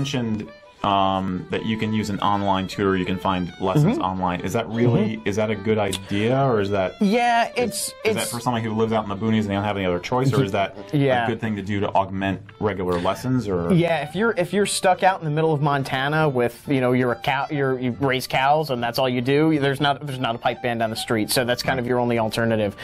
mentioned that you can use an online tutor, you can find lessons online. Is that really, is that a good idea, or is that... Yeah, Is that for somebody who lives out in the boonies and they don't have any other choice, or is that a good thing to do to augment regular lessons, or... Yeah, if you're stuck out in the middle of Montana with, you know, you're a cow, you raise cows and that's all you do, there's not a pipe band down the street, so that's kind of your only alternative.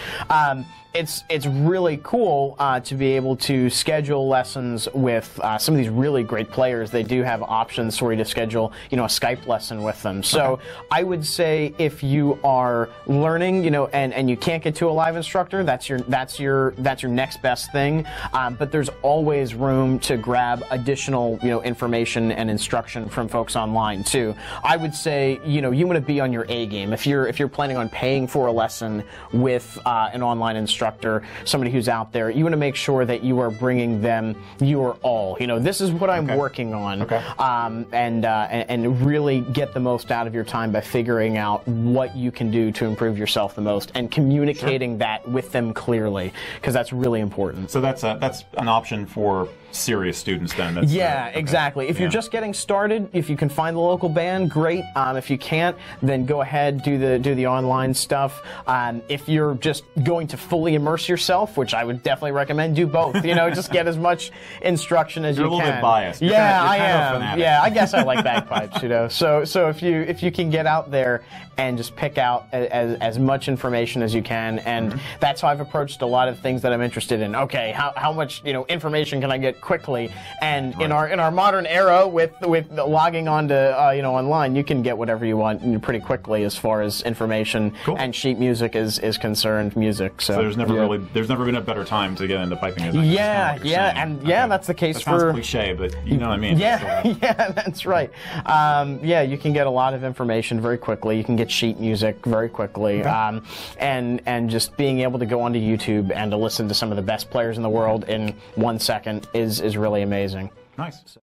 It's really cool to be able to schedule lessons with some of these really great players. They do have options for you to schedule, you know, a Skype lesson with them. So I would say if you are learning, you know, and you can't get to a live instructor, that's your next best thing. But there's always room to grab additional, you know, information and instruction from folks online too. I would say, you know, you want to be on your A game if you're planning on paying for a lesson with an online instructor. Somebody who's out there, you want to make sure that you are bringing them your all. You know, this is what I'm working on, and really get the most out of your time by figuring out what you can do to improve yourself the most and communicating that with them clearly, because that's really important. So that's an option for serious students then. That's exactly. If you're just getting started, if you can find the local band, great. If you can't, then go ahead, do the online stuff. If you're just going to fully immerse yourself, which I would definitely recommend, do both. You know, just get as much instruction as you can. You're a little bit biased. Yeah, I am. Yeah, I guess I like bagpipes. You know, so if you can get out there and just pick out as much information as you can, and that's how I've approached a lot of things that I'm interested in. Okay, how much, you know, information can I get quickly? And in our modern era, with logging onto you know, online, you can get whatever you want pretty quickly as far as information and sheet music is concerned. Music. So there's never really, there's never been a better time to get into piping. Kind of like that's the case. That sounds cliche, but you know what I mean. Yeah, that's right. Yeah, you can get a lot of information very quickly. You can get sheet music very quickly, and just being able to go onto YouTube and to listen to some of the best players in the world in 1 second is really amazing. Nice.